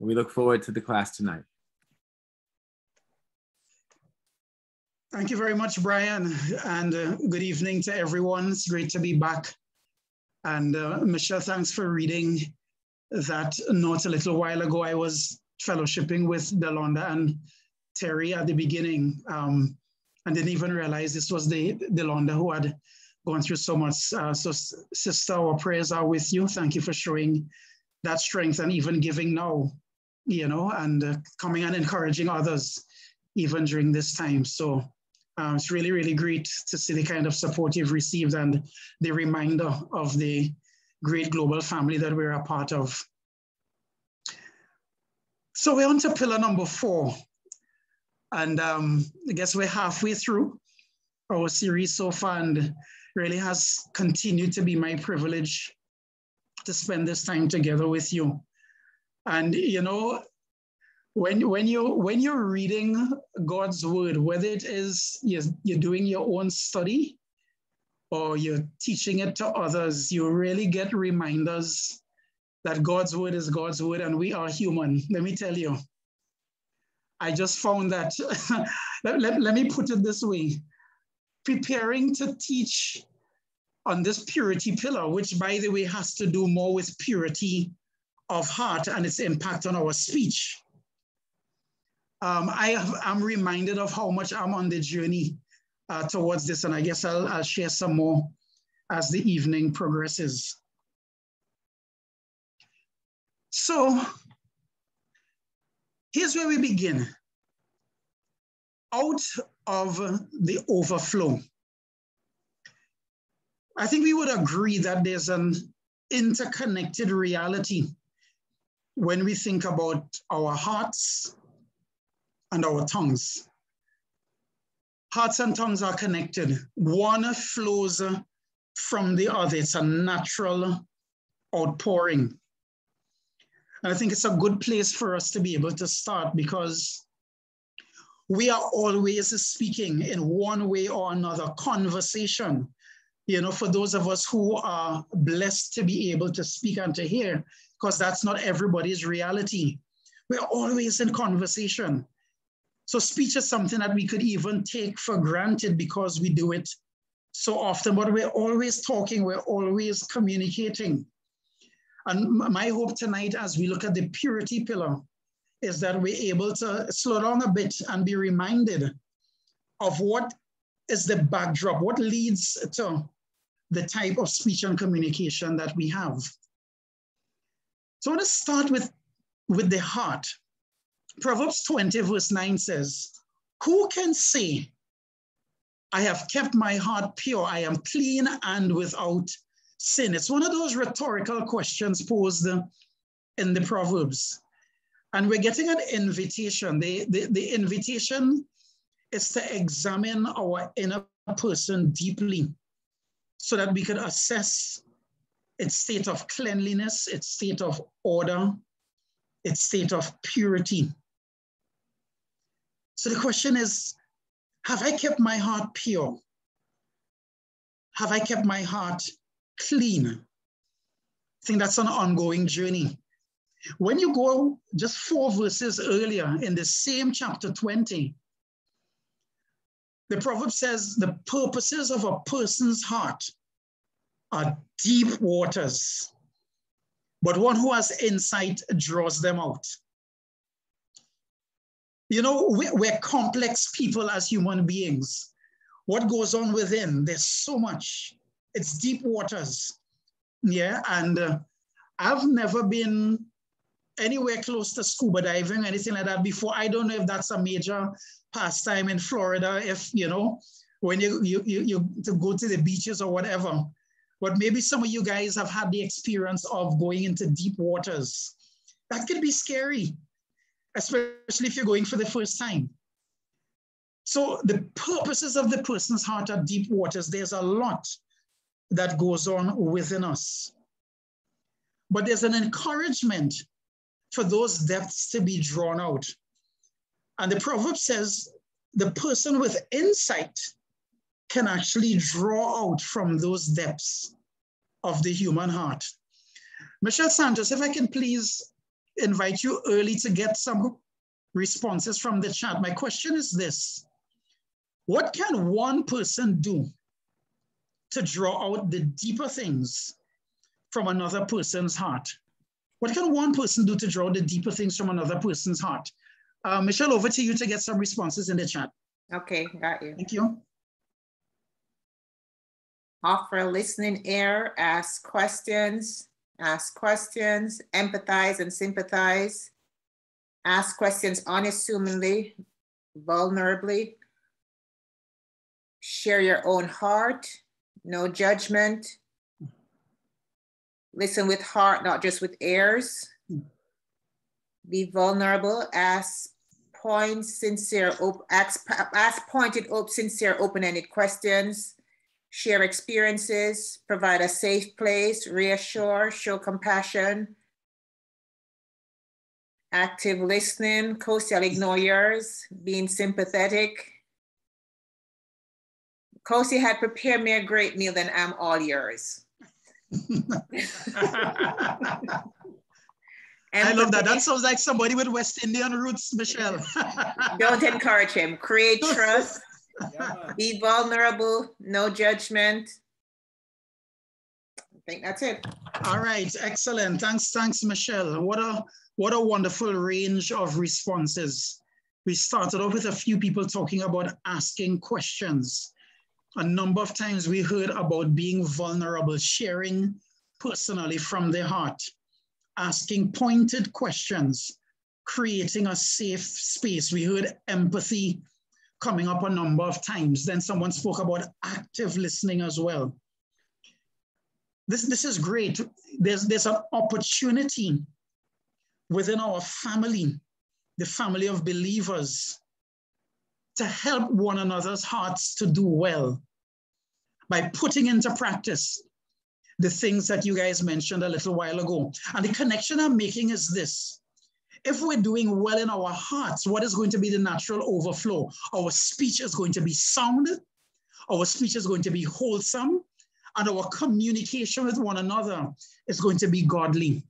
We look forward to the class tonight. Thank you very much, Brian, and good evening to everyone. It's great to be back. And Michelle, thanks for reading that note a little while ago. I was fellowshipping with Delonda and Terry at the beginning, and didn't even realize this was the Delonda who had gone through so much. So sister, our prayers are with you. Thank you for showing that strength and even giving now, you know, and coming and encouraging others even during this time. So it's really, really great to see the kind of support you've received and the reminder of the great global family that we're a part of. So we're on to pillar number 4. And I guess we're halfway through our series so far, and really has continued to be my privilege to spend this time together with you. And you know, when you're reading God's word, whether it is you're doing your own study or you're teaching it to others, you really get reminders that God's word is God's word and we are human. Let me tell you, I just found that, let me put it this way, preparing to teach on this purity pillar, which by the way has to do more with purity of heart and its impact on our speech. I'm reminded of how much I'm on the journey towards this, and I guess I'll share some more as the evening progresses. So here's where we begin. Out of the overflow. I think we would agree that there's an interconnected reality when we think about our hearts and our tongues. Hearts and tongues are connected. One flows from the other. It's a natural outpouring. And I think it's a good place for us to be able to start, because we are always speaking in one way or another, conversation. You know, for those of us who are blessed to be able to speak and to hear, because that's not everybody's reality. We're always in conversation. So speech is something that we could even take for granted because we do it so often, but we're always talking, we're always communicating. And my hope tonight, as we look at the purity pillar, is that we're able to slow down a bit and be reminded of what is the backdrop, what leads to the type of speech and communication that we have. So I want to start with the heart. Proverbs 20 verse 9 says, "Who can say, I have kept my heart pure, I am clean and without sin?" It's one of those rhetorical questions posed in the Proverbs. And we're getting an invitation. The invitation is to examine our inner person deeply so that we can assess its state of cleanliness, its state of order, its state of purity. So the question is, have I kept my heart pure? Have I kept my heart clean? I think that's an ongoing journey. When you go just 4 verses earlier in the same chapter 20, the proverb says, the purposes of a person's heart are deep waters, but one who has insight draws them out. You know, we're complex people as human beings. What goes on within, there's so much. It's deep waters, yeah? And I've never been anywhere close to scuba diving, anything like that before. I don't know if that's a major pastime in Florida, if, you know, when you go to the beaches or whatever. But maybe some of you guys have had the experience of going into deep waters. That could be scary, especially if you're going for the first time. So the purposes of the person's heart are deep waters. There's a lot that goes on within us. But there's an encouragement for those depths to be drawn out. And the proverb says, the person with insight can actually draw out from those depths of the human heart. Michelle Sanders, if I can please invite you early to get some responses from the chat. My question is this: what can one person do to draw out the deeper things from another person's heart? What can one person do to draw the deeper things from another person's heart? Michelle, over to you to get some responses in the chat. Okay, got you. Thank you. Offer listening ear, ask questions, empathize and sympathize, ask questions unassumingly, vulnerably, share your own heart, no judgment, listen with heart, not just with ears, be vulnerable, ask pointed, sincere, open-ended questions, share experiences, provide a safe place, reassure, show compassion, active listening, co-seal ignores, being sympathetic. Kosi had prepared me a great meal, then I'm all yours. I love that. That sounds like somebody with West Indian roots, Michelle. Don't encourage him. Create trust. Yeah. Be vulnerable. No judgment. I think that's it. All right. Excellent. Thanks, Michelle. What a wonderful range of responses. We started off with a few people talking about asking questions. A number of times we heard about being vulnerable, sharing personally from the heart, asking pointed questions, creating a safe space. We heard empathy coming up a number of times. Then someone spoke about active listening as well. This is great. There's an opportunity within our family, the family of believers, to help one another's hearts to do well by putting into practice the things that you guys mentioned a little while ago. And the connection I'm making is this: if we're doing well in our hearts, what is going to be the natural overflow? Our speech is going to be sound, our speech is going to be wholesome, and our communication with one another is going to be godly.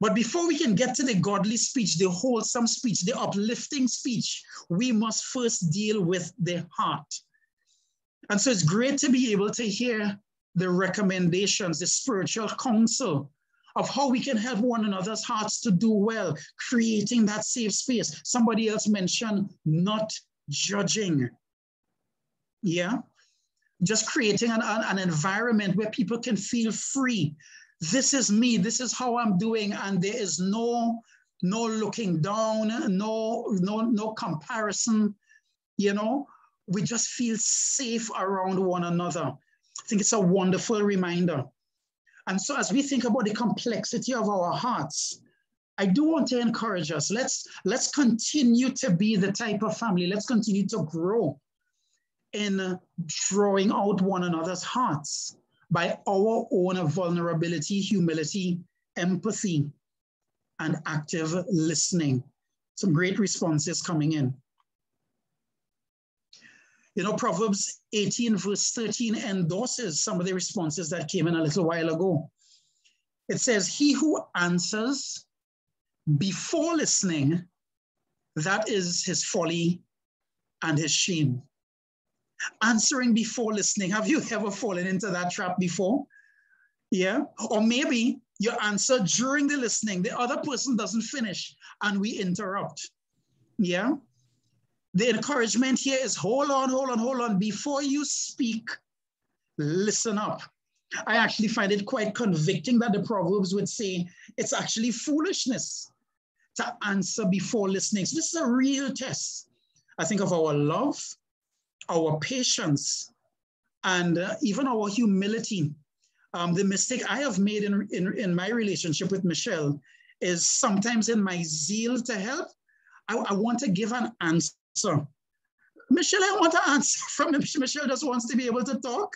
But before we can get to the godly speech, the wholesome speech, the uplifting speech, we must first deal with the heart. And so it's great to be able to hear the recommendations, the spiritual counsel of how we can help one another's hearts to do well, creating that safe space. Somebody else mentioned not judging. Yeah? Just creating an environment where people can feel free. This is me, this is how I'm doing, and there is no looking down, no comparison, you know? We just feel safe around one another. I think it's a wonderful reminder. And so as we think about the complexity of our hearts, I do want to encourage us, let's continue to be the type of family, let's continue to grow in drawing out one another's hearts by our own vulnerability, humility, empathy, and active listening. Some great responses coming in. You know, Proverbs 18 verse 13 endorses some of the responses that came in a little while ago. It says, he who answers before listening, that is his folly and his shame. Answering before listening. Have you ever fallen into that trap before? Yeah. Or maybe you answer during the listening. The other person doesn't finish and we interrupt. Yeah. The encouragement here is hold on. Before you speak, listen up. I actually find it quite convicting that the Proverbs would say it's actually foolishness to answer before listening. So this is a real test, I think, of our love, our patience, and even our humility. The mistake I have made in my relationship with Michelle is sometimes in my zeal to help, I want to give an answer. Michelle, I want an answer from him. Michelle just wants to be able to talk.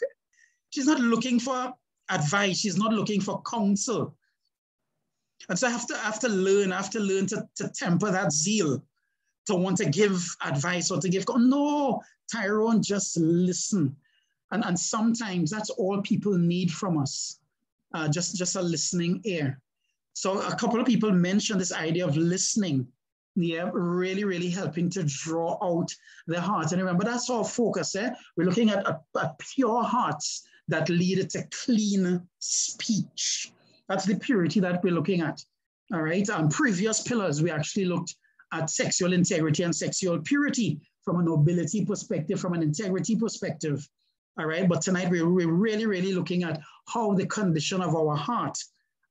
She's not looking for advice. She's not looking for counsel. And so I have to learn to temper that zeal, to want to give advice or to give, no, Tyrone, just listen. And sometimes that's all people need from us, just a listening ear. So a couple of people mentioned this idea of listening. Yeah, really, really helping to draw out the heart. And remember, that's our focus. We're looking at a pure hearts that lead to clean speech. That's the purity that we're looking at. All right. On previous pillars, we actually looked at sexual integrity and sexual purity from a nobility perspective, from an integrity perspective. All right. But tonight we're really, really looking at how the condition of our heart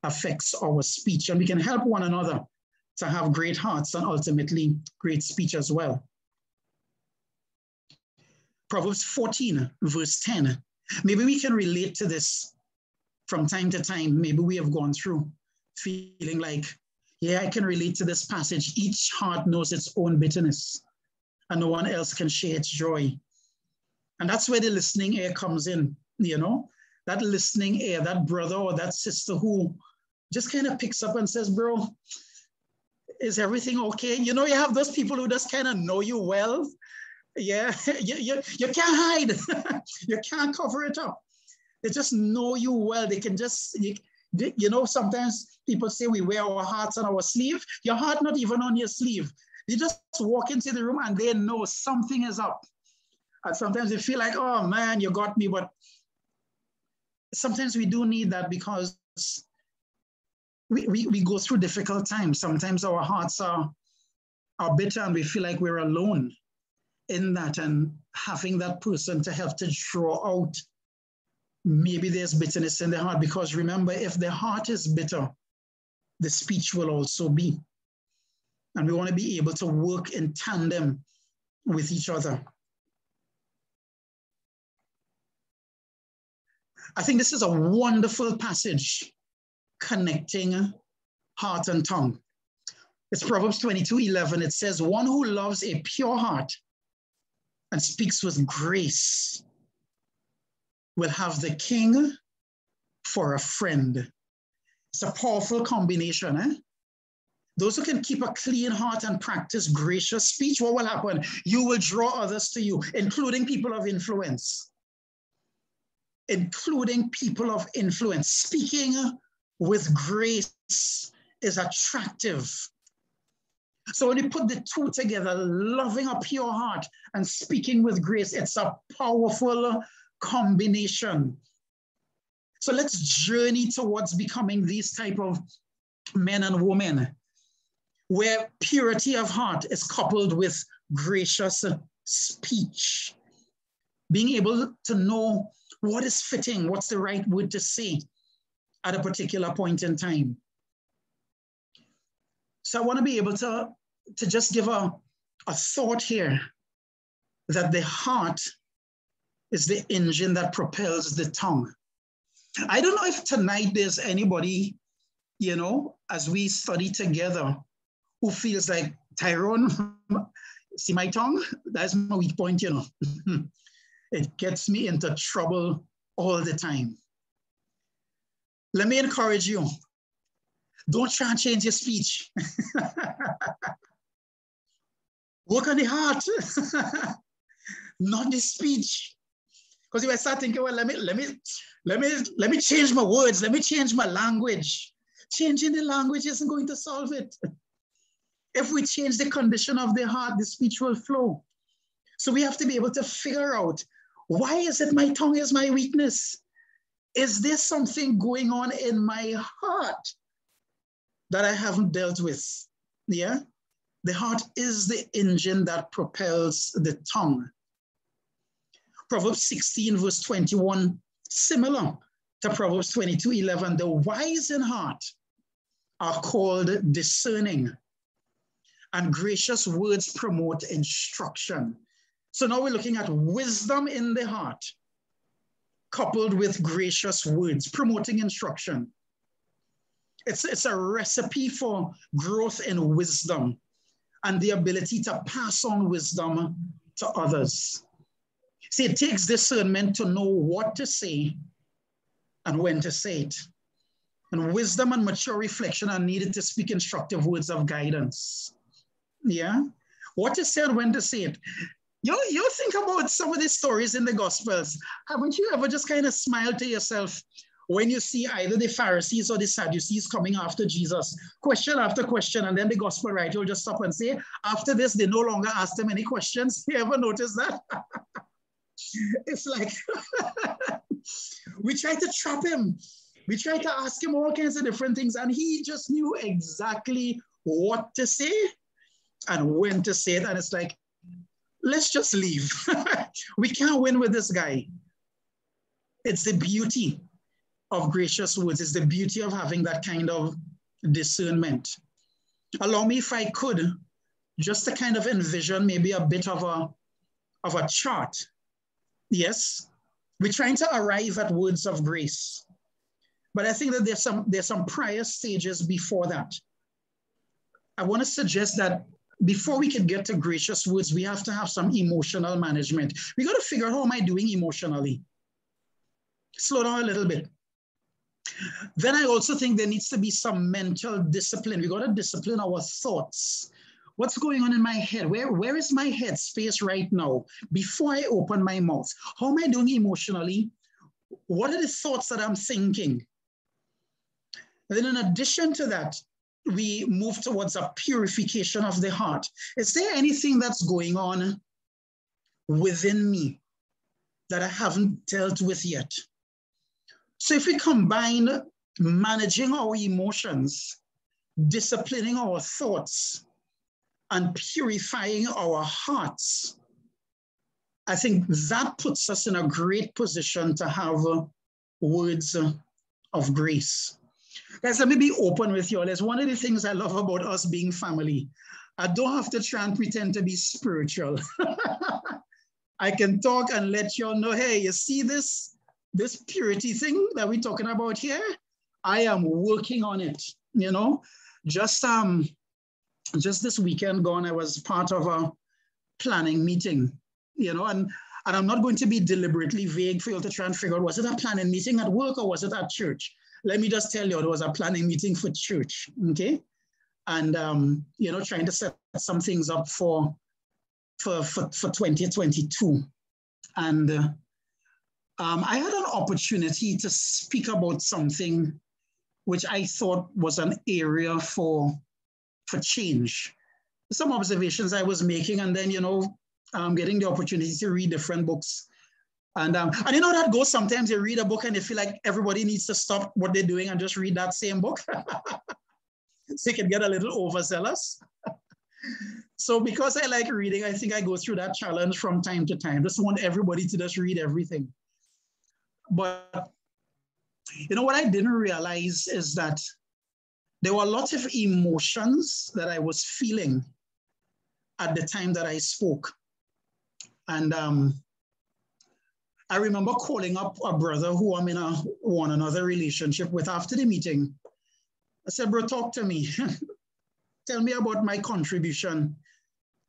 affects our speech. And we can help one another to have great hearts and ultimately great speech as well. Proverbs 14, verse 10. Maybe we can relate to this from time to time. Maybe we have gone through feeling like, yeah, I can relate to this passage. Each heart knows its own bitterness and no one else can share its joy. And that's where the listening ear comes in, you know, that listening ear, that brother or that sister who just kind of picks up and says, bro, is everything okay? You know, you have those people who just kind of know you well. Yeah, you can't hide. You can't cover it up. They just know you well. They can just, you know, sometimes people say we wear our hearts on our sleeve. Your heart not even on your sleeve. You just walk into the room and they know something is up. And sometimes they feel like, oh man, you got me. But sometimes we do need that because we go through difficult times. Sometimes our hearts are bitter and we feel like we're alone in that, and having that person to help to draw out, maybe there's bitterness in the heart, because remember, if the heart is bitter, the speech will also be. And we want to be able to work in tandem with each other. I think this is a wonderful passage connecting heart and tongue. It's Proverbs 22:11. It says, one who loves a pure heart and speaks with grace will have the king for a friend. It's a powerful combination. Those who can keep a clean heart and practice gracious speech, what will happen? You will draw others to you, including people of influence. Including people of influence. Speaking with grace is attractive. So when you put the two together, loving a pure heart and speaking with grace, it's a powerful combination. So let's journey towards becoming these type of men and women, where purity of heart is coupled with gracious speech. Being able to know what is fitting, what's the right word to say at a particular point in time. So I want to be able to just give a thought here that the heart is the engine that propels the tongue. I don't know if tonight there's anybody, you know, as we study together, who feels like, Tyrone, see my tongue? That's my weak point, you know. It gets me into trouble all the time. Let me encourage you. Don't try and change your speech. Work on the heart, not the speech. Because if I start thinking, well, let me change my words, let me change my language. Changing the language isn't going to solve it. If we change the condition of the heart, the speech will flow. So we have to be able to figure out, why is it my tongue is my weakness? Is there something going on in my heart that I haven't dealt with? Yeah, the heart is the engine that propels the tongue. Proverbs 16 verse 21, similar to Proverbs 22:11, the wise in heart are called discerning, and gracious words promote instruction. So now we're looking at wisdom in the heart, coupled with gracious words, promoting instruction. It's a recipe for growth in wisdom and the ability to pass on wisdom to others. See, it takes discernment to know what to say and when to say it. And wisdom and mature reflection are needed to speak instructive words of guidance. Yeah? What to say and when to say it. You think about some of the stories in the Gospels. Haven't you ever just kind of smiled to yourself when you see either the Pharisees or the Sadducees coming after Jesus, question after question, and then the gospel writer will just stop and say, after this, they no longer asked him any questions. You ever notice that? It's like, we try to trap him. We try to ask him all kinds of different things, and he just knew exactly what to say and when to say it. And it's like, let's just leave. We can't win with this guy. It's the beauty of gracious words. It's the beauty of having that kind of discernment. Allow me, if I could, just to kind of envision maybe a bit of a chart. Yes, we're trying to arrive at words of grace, but I think that there's some prior stages before that. I want to suggest that before we can get to gracious words, we have to have some emotional management. We got to figure out, how am I doing emotionally? Slow down a little bit. Then I also think there needs to be some mental discipline. We got to discipline our thoughts. What's going on in my head? Where is my head space right now? Before I open my mouth, how am I doing emotionally? What are the thoughts that I'm thinking? And then in addition to that, we move towards a purification of the heart. Is there anything that's going on within me that I haven't dealt with yet? So if we combine managing our emotions, disciplining our thoughts, and purifying our hearts, I think that puts us in a great position to have words of grace. Guys, let me be open with you all. It's one of the things I love about us being family. I don't have to try and pretend to be spiritual. I can talk and let you all know, hey, you see this purity thing that we're talking about here? I am working on it, you know? Just this weekend gone, I was part of a planning meeting, you know, and I'm not going to be deliberately vague for you to try and figure out, was it a planning meeting at work or was it at church? Let me just tell you, it was a planning meeting for church, okay? And, you know, trying to set some things up for 2022. And I had an opportunity to speak about something which I thought was an area for change. Some observations I was making, and then, you know, getting the opportunity to read different books. And you know that goes, sometimes you read a book and you feel like everybody needs to stop what they're doing and just read that same book. So you can get a little overzealous. So because I like reading, I think I go through that challenge from time to time. Just want everybody to just read everything. But, you know, what I didn't realize is that there were a lot of emotions that I was feeling at the time that I spoke. And I remember calling up a brother who I'm in a one another relationship with after the meeting. I said, bro, talk to me. Tell me about my contribution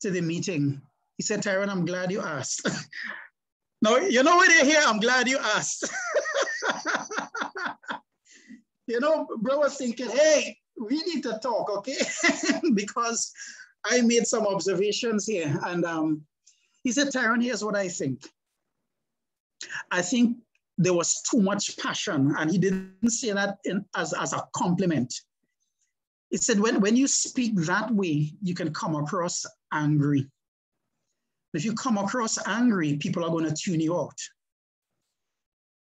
to the meeting. He said, Tyrone, I'm glad you asked. Now, you know what I hear? I'm glad you asked. You know, bro was thinking, hey, we need to talk, okay? Because I made some observations here. And he said, Tyrone, here's what I think. I think there was too much passion. And he didn't say that as a compliment. He said, when you speak that way, you can come across angry. If you come across angry, people are going to tune you out.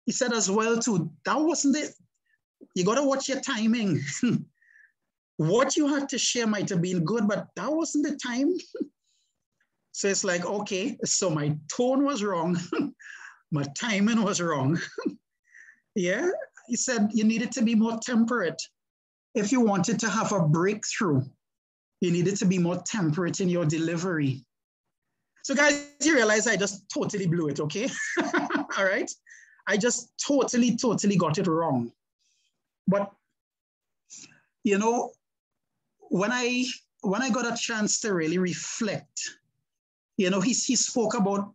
He said as well, too, that wasn't it. You got to watch your timing. What you had to share might have been good, but that wasn't the time. So it's like, okay, so my tone was wrong. My timing was wrong. Yeah, he said you needed to be more temperate. If you wanted to have a breakthrough, you needed to be more temperate in your delivery. So guys, you realize I just totally blew it, okay? All right? I just totally got it wrong. But, you know, when I got a chance to really reflect, you know, he spoke about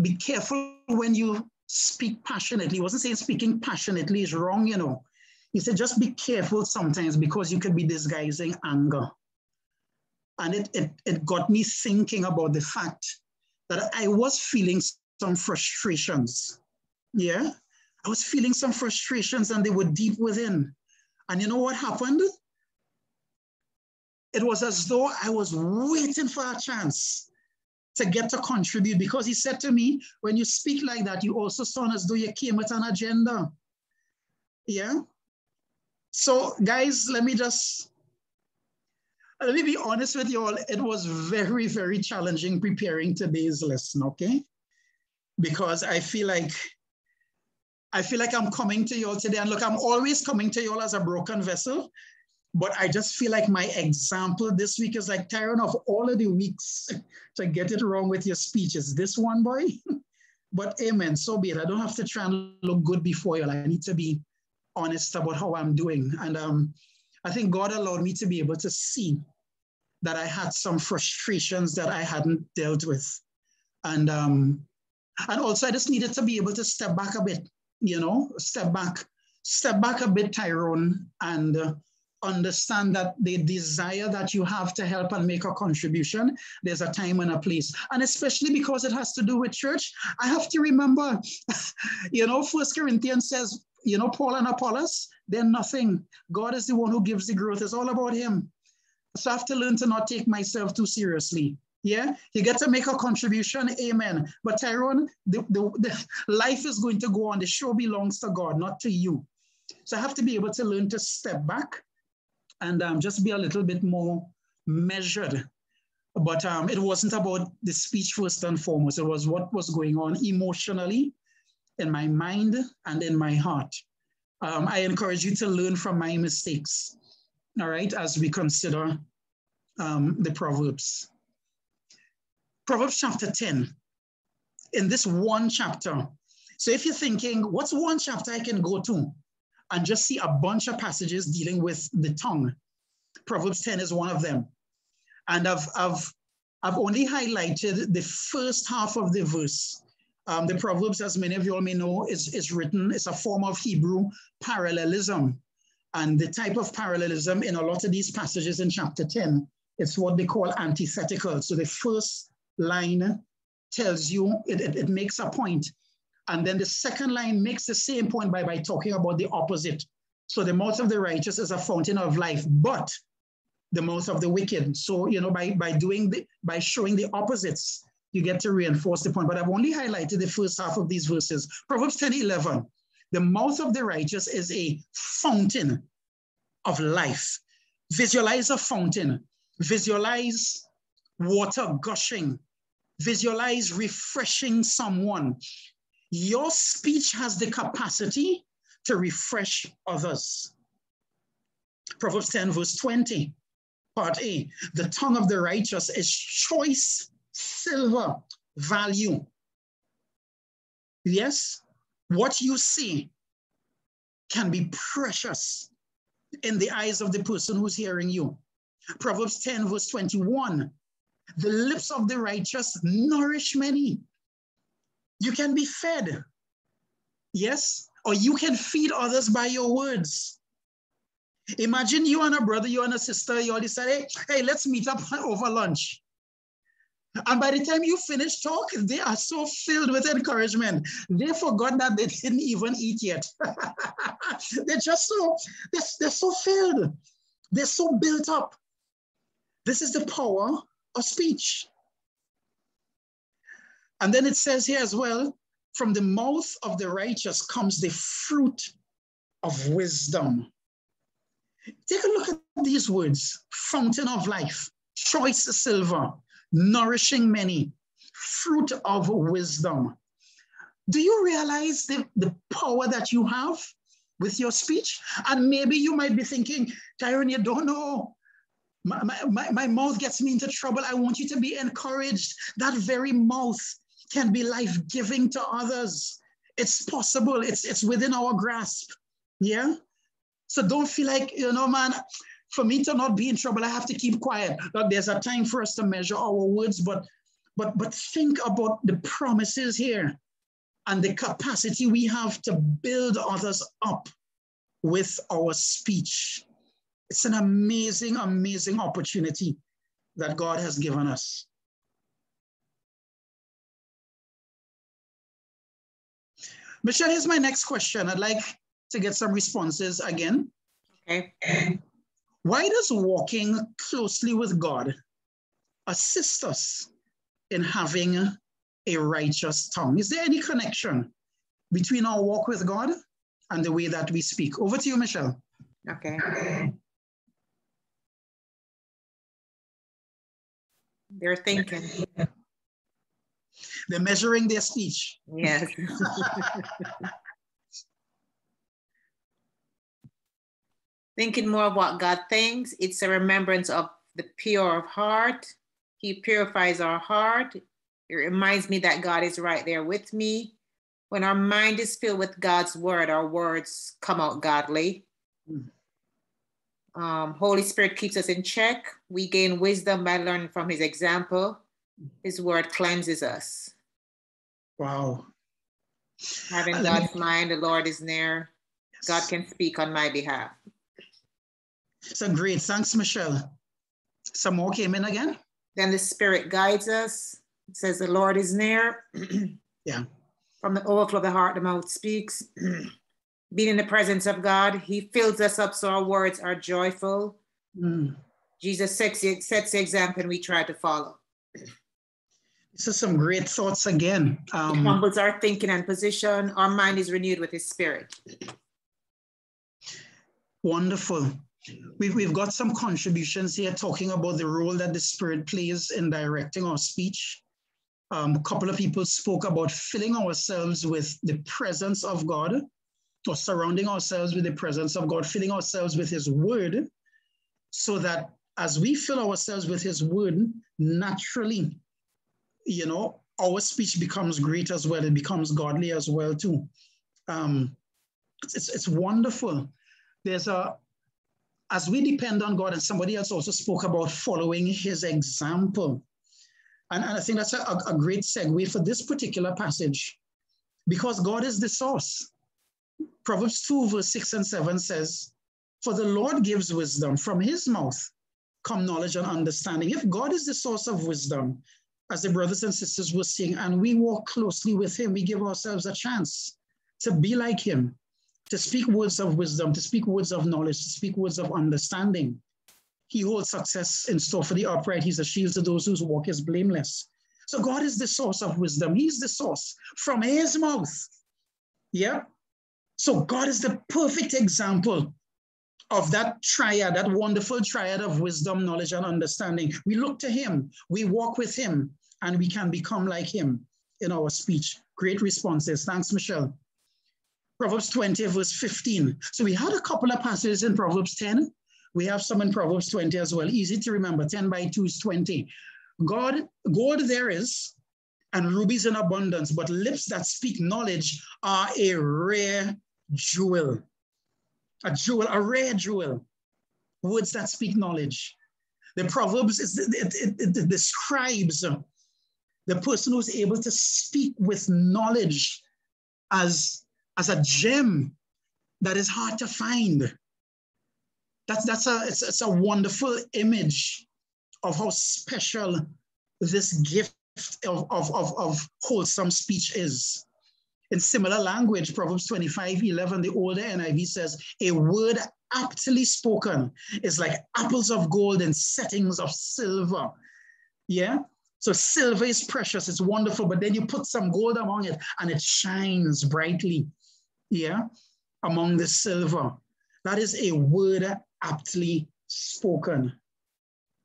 be careful when you speak passionately. He wasn't saying speaking passionately is wrong, you know. He said, just be careful sometimes because you could be disguising anger. And it got me thinking about the fact that I was feeling some frustrations, yeah? I was feeling some frustrations and they were deep within. And you know what happened? It was as though I was waiting for a chance to get to contribute, because he said to me, when you speak like that, you also sound as though you came with an agenda. Yeah. So guys, let me be honest with you all. It was very, very challenging preparing today's lesson, okay? Because I feel like I'm coming to you all today, and look, I'm always coming to you all as a broken vessel, but I just feel like my example this week is like, Tyrone, of all of the weeks to get it wrong with your speeches, this one, boy. But amen, so be it. I don't have to try and look good before you all. I need to be honest about how I'm doing. And I think God allowed me to be able to see that I had some frustrations that I hadn't dealt with. And also I just needed to be able to step back a bit, you know, step back a bit, Tyrone, and understand that the desire that you have to help and make a contribution, there's a time and a place. And especially because it has to do with church, I have to remember, you know, 1 Corinthians says, you know, Paul and Apollos, they're nothing. God is the one who gives the growth. It's all about him. So I have to learn to not take myself too seriously. Yeah, you get to make a contribution, amen. But Tyrone, the life is going to go on. The show belongs to God, not to you. So I have to be able to learn to step back and just be a little bit more measured. But it wasn't about the speech first and foremost. It was what was going on emotionally in my mind and in my heart. I encourage you to learn from my mistakes, all right, as we consider the Proverbs. Proverbs chapter 10, in this one chapter. So if you're thinking, what's one chapter I can go to and just see a bunch of passages dealing with the tongue? Proverbs 10 is one of them. And I've only highlighted the first half of the verse. The Proverbs, as many of you all may know, is written, it's a form of Hebrew parallelism. And the type of parallelism in a lot of these passages in chapter 10, it's what they call antithetical. So the first line tells you, it makes a point. And then the second line makes the same point by talking about the opposite. So the mouth of the righteous is a fountain of life, but the mouth of the wicked. So, you know, by showing the opposites, you get to reinforce the point. But I've only highlighted the first half of these verses. Proverbs 10:11, the mouth of the righteous is a fountain of life. Visualize a fountain, visualize water gushing, visualize refreshing someone. Your speech has the capacity to refresh others. Proverbs 10:20, part A, the tongue of the righteous is choice silver value. Yes, what you see can be precious in the eyes of the person who's hearing you. Proverbs 10:21, the lips of the righteous nourish many. You can be fed, yes, or you can feed others by your words. Imagine you and a brother, you and a sister, you all decide, hey, let's meet up over lunch. And by the time you finish talk, they are so filled with encouragement. They forgot that they didn't even eat yet. They're so filled. They're so built up. This is the power of speech. And then it says here as well, from the mouth of the righteous comes the fruit of wisdom. Take a look at these words: fountain of life, choice silver, nourishing many, fruit of wisdom. Do you realize the power that you have with your speech? And maybe you might be thinking, Tyrone, you don't know. My mouth gets me into trouble. I want you to be encouraged. That very mouth can be life-giving to others. It's possible. It's within our grasp. Yeah? So don't feel like, you know, man, for me to not be in trouble, I have to keep quiet. Look, there's a time for us to measure our words, but think about the promises here and the capacity we have to build others up with our speech. It's an amazing, amazing opportunity that God has given us. Michelle, here's my next question. I'd like to get some responses again. Okay. Why does walking closely with God assist us in having a righteous tongue? Is there any connection between our walk with God and the way that we speak? Over to you, Michelle. Okay. They're thinking. They're measuring their speech. Yes. Thinking more of what God thinks. It's a remembrance of the pure of heart. He purifies our heart. It reminds me that God is right there with me. When our mind is filled with God's word, our words come out godly. Holy Spirit keeps us in check. We gain wisdom by learning from his example. His word cleanses us. Wow. Having God's mind, the Lord is near. Yes. God can speak on my behalf. So great. Thanks, Michelle. Some more came in again. Then the Spirit guides us. It says the Lord is near. Yeah. From the overflow of the heart, the mouth speaks. Being in the presence of God, he fills us up so our words are joyful. Mm. Jesus sets the example and we try to follow. This is some great thoughts again. It humbles our thinking and position. Our mind is renewed with his Spirit. Wonderful. We've got some contributions here talking about the role that the Spirit plays in directing our speech. A couple of people spoke about filling ourselves with the presence of God, or surrounding ourselves with the presence of God, filling ourselves with his word, so that as we fill ourselves with his word, naturally, you know, our speech becomes great as well. It becomes godly as well, too. It's wonderful. As we depend on God, and somebody else also spoke about following his example. And I think that's a great segue for this particular passage, because God is the source. Proverbs 2, verse 6 and 7 says, "For the Lord gives wisdom, from his mouth come knowledge and understanding." If God is the source of wisdom, as the brothers and sisters were saying, and we walk closely with him, we give ourselves a chance to be like him, to speak words of wisdom, to speak words of knowledge, to speak words of understanding. He holds success in store for the upright. He's a shield to those whose walk is blameless. So God is the source of wisdom. He's the source from his mouth. Yeah. So God is the perfect example of that triad, that wonderful triad of wisdom, knowledge, and understanding. We look to him, we walk with him, and we can become like him in our speech. Great responses. Thanks, Michelle. Proverbs 20, verse 15. So we had a couple of passages in Proverbs 10. We have some in Proverbs 20 as well. Easy to remember. 10 by 2 is 20. Gold there is, and rubies in abundance, but lips that speak knowledge are a rare jewel. A rare jewel. Words that speak knowledge. The Proverbs, it describes the person who's able to speak with knowledge as a gem that is hard to find. It's a wonderful image of how special this gift of wholesome speech is. In similar language, Proverbs 25:11, the older NIV says, "A word aptly spoken is like apples of gold in settings of silver." Yeah? So silver is precious, it's wonderful, but then you put some gold among it and it shines brightly. Yeah? Among the silver. That is a word aptly spoken.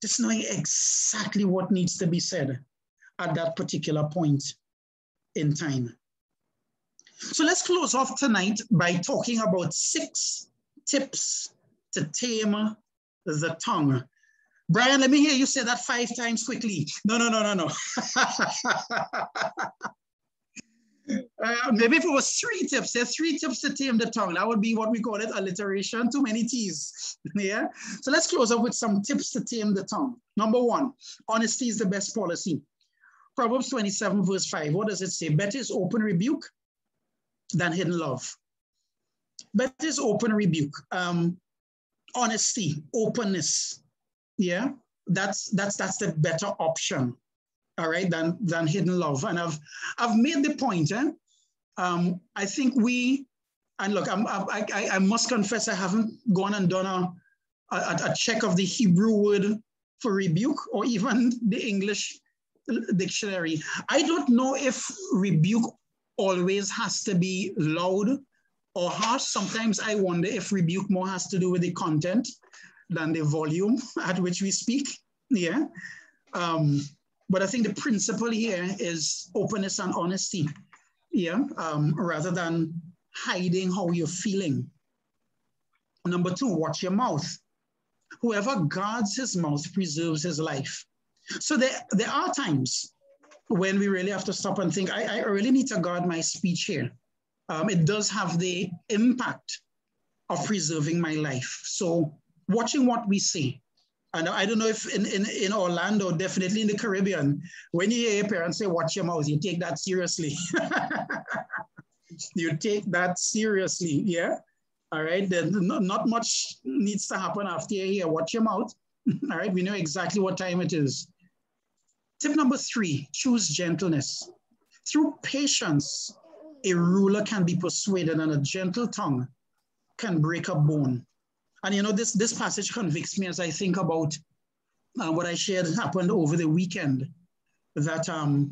Just knowing exactly what needs to be said at that particular point in time. So let's close off tonight by talking about 6 tips to tame the tongue. Brian, let me hear you say that 5 times quickly. No. Maybe if it was 3 tips, there's 3 tips to tame the tongue. That would be what we call it, alliteration, too many T's. Yeah. So let's close up with some tips to tame the tongue. Number 1, honesty is the best policy. Proverbs 27, verse 5, what does it say? Better is open rebuke than hidden love. Better is open rebuke. Honesty, openness. Yeah, that's the better option, all right, than hidden love. And I've made the point, I think we, and look, I must confess, I haven't gone and done a check of the Hebrew word for rebuke or even the English dictionary. I don't know if rebuke always has to be loud or harsh. Sometimes I wonder if rebuke more has to do with the content than the volume at which we speak, yeah. But I think the principle here is openness and honesty, yeah, rather than hiding how you're feeling. Number two, watch your mouth. Whoever guards his mouth preserves his life. So there are times when we really have to stop and think, I really need to guard my speech here. It does have the impact of preserving my life. So watching what we say. And I don't know if in Orlando, definitely in the Caribbean, when you hear your parents say, watch your mouth, you take that seriously. You take that seriously, yeah? All right, then not much needs to happen after you hear, watch your mouth. All right, we know exactly what time it is. Tip number three, choose gentleness. Through patience, a ruler can be persuaded and a gentle tongue can break a bone. And you know, this passage convicts me as I think about what I shared happened over the weekend, that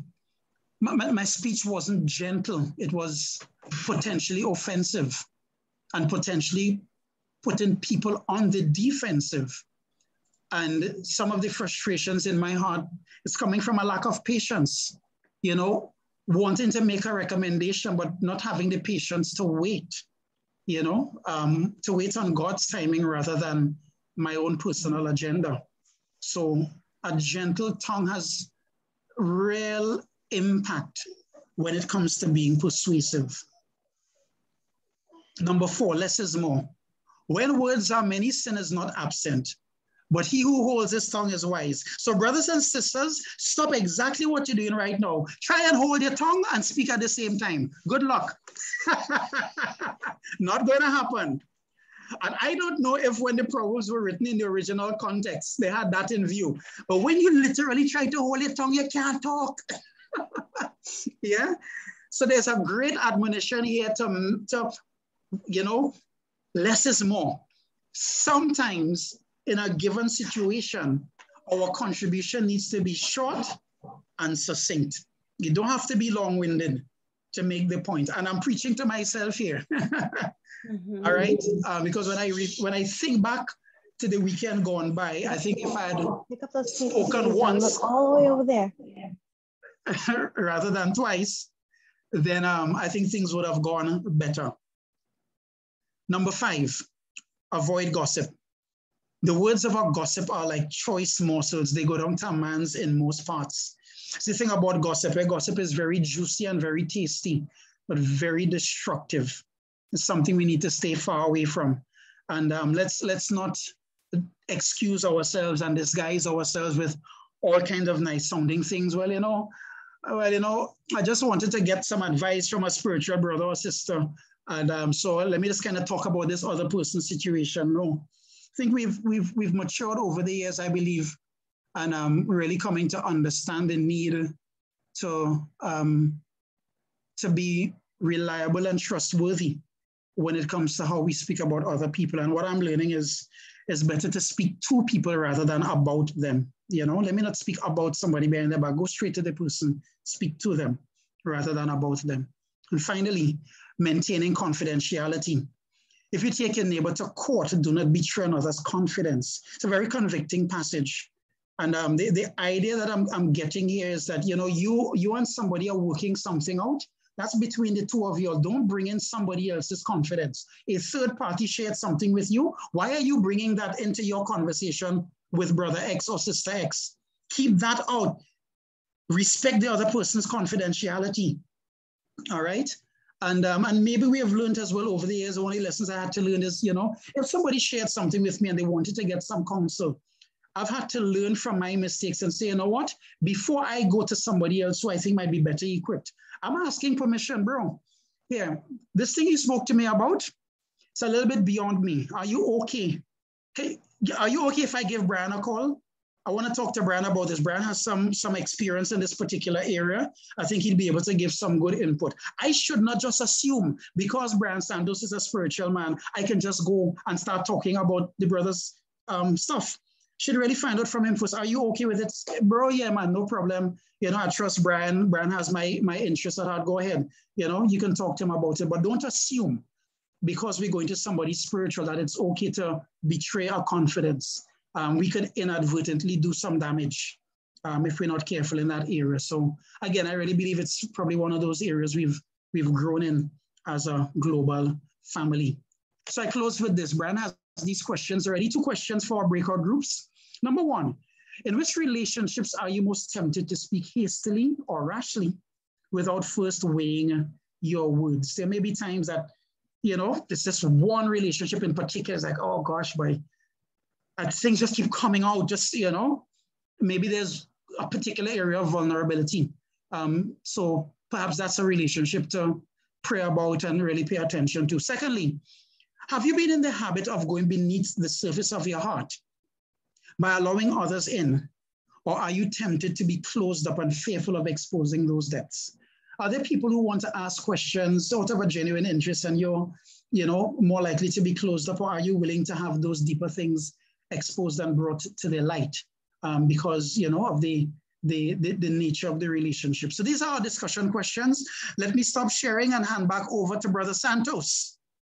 my speech wasn't gentle. It was potentially offensive and potentially putting people on the defensive. And some of the frustrations in my heart is coming from a lack of patience, you know, wanting to make a recommendation, but not having the patience to wait. You know, to wait on God's timing rather than my own personal agenda. So a gentle tongue has real impact when it comes to being persuasive. Number four, less is more. When words are many, sin is not absent, but he who holds his tongue is wise. So brothers and sisters, stop exactly what you're doing right now. Try and hold your tongue and speak at the same time. Good luck. Not going to happen. And I don't know if when the Proverbs were written in the original context, they had that in view. But when you literally try to hold your tongue, you can't talk. Yeah? So there's a great admonition here to, you know, less is more. Sometimes, in a given situation, our contribution needs to be short and succinct. You don't have to be long-winded to make the point. And I'm preaching to myself here. Mm-hmm. All right? Because when I think back to the weekend gone by, I think if I had spoken once all the way over there, rather than twice, then I think things would have gone better. Number five, avoid gossip. The words of our gossip are like choice morsels. They go down to a man's in most parts. It's the thing about gossip, where gossip is very juicy and very tasty, but very destructive. It's something we need to stay far away from. And let's not excuse ourselves and disguise ourselves with all kinds of nice sounding things. Well, you know, I just wanted to get some advice from a spiritual brother or sister. And so let me just kind of talk about this other person's situation. No. I think we've matured over the years, I believe, and really coming to understand the need to be reliable and trustworthy when it comes to how we speak about other people. And what I'm learning is it's better to speak to people rather than about them. You know, let me not speak about somebody behind their back. Go straight to the person, speak to them rather than about them. And finally, maintaining confidentiality. If you take your neighbor to court, do not betray another's confidence. It's a very convicting passage. And the idea that I'm getting here is that, you know, you and somebody are working something out. That's between the two of you. Don't bring in somebody else's confidence. A third party shared something with you. Why are you bringing that into your conversation with brother X or sister X? Keep that out. Respect the other person's confidentiality. All right? And maybe we have learned as well over the years, one of the lessons I had to learn is, you know, if somebody shared something with me and they wanted to get some counsel, I've had to learn from my mistakes and say, you know what, before I go to somebody else who I think might be better equipped, I'm asking permission, bro. Yeah, this thing you spoke to me about, it's a little bit beyond me. Are you okay? Hey, are you okay if I give Brian a call? I want to talk to Brian about this. Brian has some experience in this particular area. I think he'd be able to give some good input. I should not just assume because Brian Sanders is a spiritual man, I can just go and start talking about the brother's stuff. Should really find out from him first. Are you okay with it? Bro, yeah, man, no problem. You know, I trust Brian. Brian has my interest at heart. Go ahead. You know, you can talk to him about it, but don't assume because we're going to somebody spiritual that it's okay to betray our confidence. We could inadvertently do some damage if we're not careful in that area. So again, I really believe it's probably one of those areas we've grown in as a global family. So I close with this. Brian has these questions already. Two questions for our breakout groups. Number one, in which relationships are you most tempted to speak hastily or rashly without first weighing your words? There may be times that, you know, there's just one relationship in particular. It's like, oh gosh, boy, things just keep coming out. Just, you know, maybe there's a particular area of vulnerability. So perhaps that's a relationship to pray about and really pay attention to. Secondly, have you been in the habit of going beneath the surface of your heart by allowing others in, or are you tempted to be closed up and fearful of exposing those depths? Are there people who want to ask questions out of a genuine interest and you're, you know, more likely to be closed up, or are you willing to have those deeper things exposed and brought to the light because, you know, of the nature of the relationship? So these are our discussion questions. Let me stop sharing and hand back over to Brother Santos.